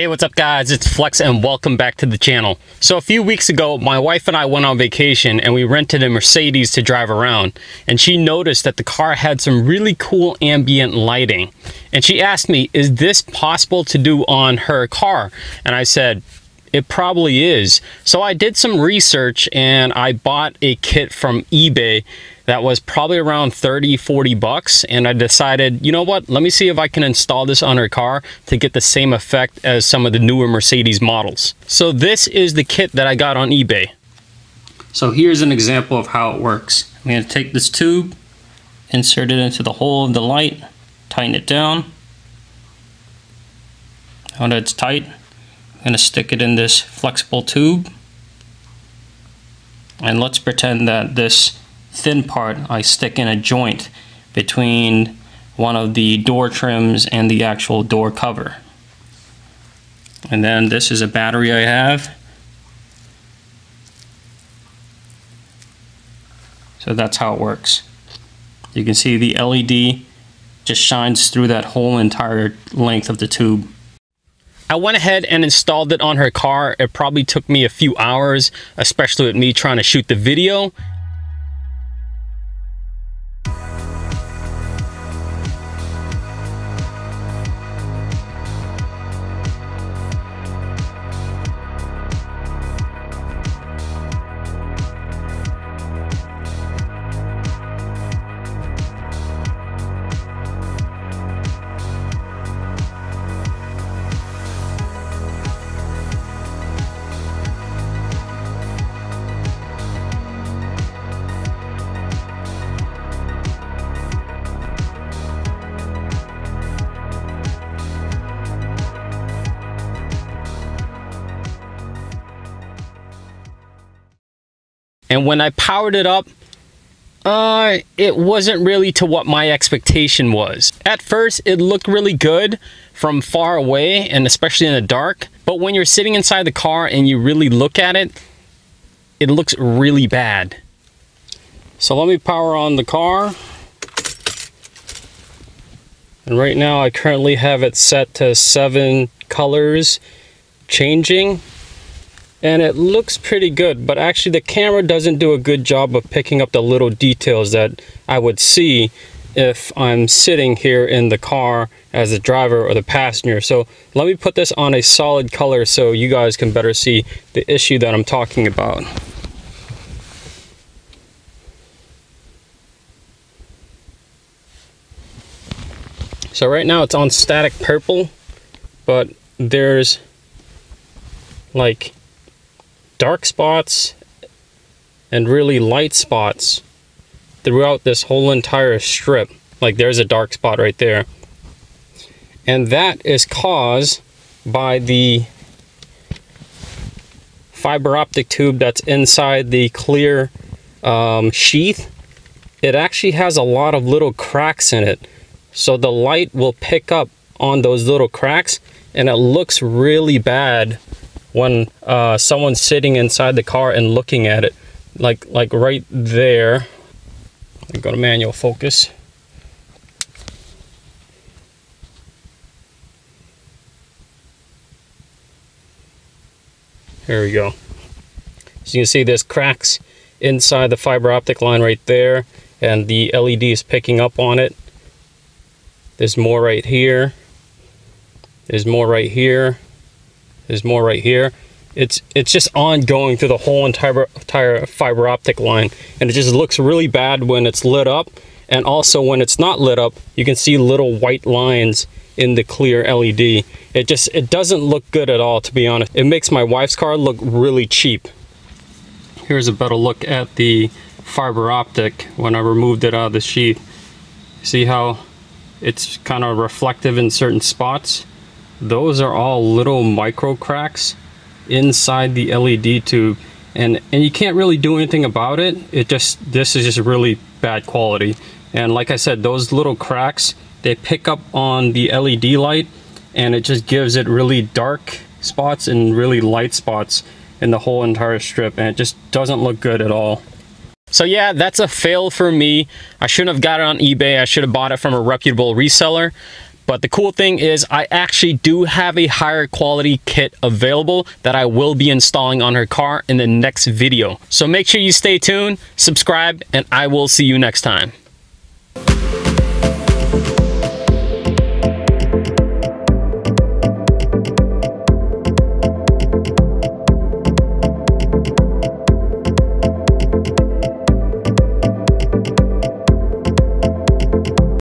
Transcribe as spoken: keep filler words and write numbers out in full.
Hey, what's up guys, it's Flex and welcome back to the channel. So a few weeks ago my wife and I went on vacation and we rented a Mercedes to drive around, and she noticed that the car had some really cool ambient lighting, and she asked me, is this possible to do on her car? And I said it probably is. So I did some research and I bought a kit from eBay that was probably around thirty, forty bucks, and I decided, you know what, let me see if I can install this on her car to get the same effect as some of the newer Mercedes models. So this is the kit that I got on eBay. So here's an example of how it works. I'm going to take this tube, insert it into the hole of the light, tighten it down. Now that it's tight, I'm going to stick it in this flexible tube, and let's pretend that this thin part I stick in a joint between one of the door trims and the actual door cover. And then this is a battery I have, so that's how it works. You can see the L E D just shines through that whole entire length of the tube. I went ahead and installed it on her car. It probably took me a few hours, especially with me trying to shoot the video. And when I powered it up, uh, it wasn't really to what my expectation was. At first, it looked really good from far away and especially in the dark. But when you're sitting inside the car and you really look at it, it looks really bad. So let me power on the car. And right now, I currently have it set to seven colors changing. And it looks pretty good, but actually the camera doesn't do a good job of picking up the little details that I would see if I'm sitting here in the car as the driver or the passenger. So let me put this on a solid color so you guys can better see the issue that I'm talking about. So right now it's on static purple, but there's like dark spots and really light spots throughout this whole entire strip. Like there's a dark spot right there, and that is caused by the fiber optic tube that's inside the clear um, sheath. It actually has a lot of little cracks in it, so the light will pick up on those little cracks, and it looks really bad when uh, someone's sitting inside the car and looking at it. Like like right there, go to manual focus. There we go. So you can see there's cracks inside the fiber optic line right there, and the L E D is picking up on it. There's more right here. There's more right here. There's more right here. It's it's just ongoing through the whole entire, entire fiber optic line, and it just looks really bad when it's lit up, and also when it's not lit up, you can see little white lines in the clear L E D. It just it doesn't look good at all, to be honest. It makes my wife's car look really cheap. Here's a better look at the fiber optic when I removed it out of the sheath. See how it's kind of reflective in certain spots? Those are all little micro cracks inside the L E D tube, and and you can't really do anything about it. It just this is just really bad quality, and like I said, those little cracks, they pick up on the L E D light, and it just gives it really dark spots and really light spots in the whole entire strip, and it just doesn't look good at all. So yeah, that's a fail for me. I shouldn't have got it on eBay. I should have bought it from a reputable reseller. But the cool thing is I actually do have a higher quality kit available that I will be installing on her car in the next video. So make sure you stay tuned, subscribe, and I will see you next time.